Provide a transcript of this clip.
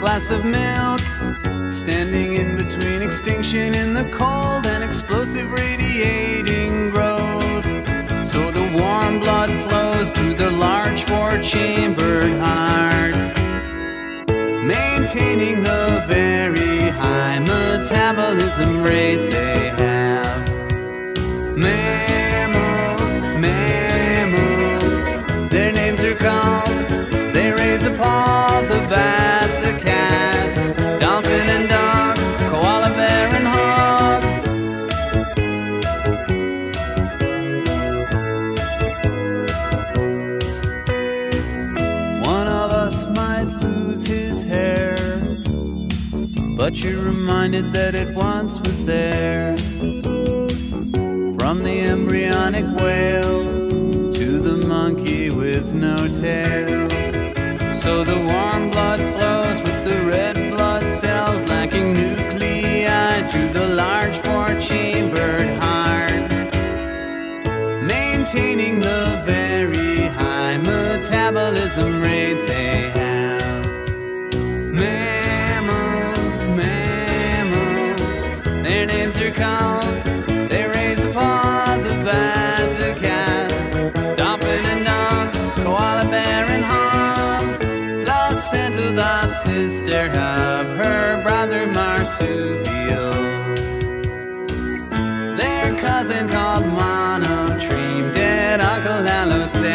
glass of milk, standing in between extinction in the cold and explosive radiating growth. So the warm blood flows through the large four-chambered heart, maintaining the very high metabolism rate they have. Mammal, mammal, their names are called. They raise a paw, the bat, the cat, dolphin and dog, koala, bear and hog. One of us might lose his hair, but you're reminded that it once was there. From the embryonic whale to the monkey with no tail. So the warm blood flows with the red blood cells lacking nuclei through the large four-chambered heart, maintaining the very high metabolism rate they have. Mammal, mammal, their names are called. To the sister of her brother marsupial, their cousin called monotreme dead uncle allothe.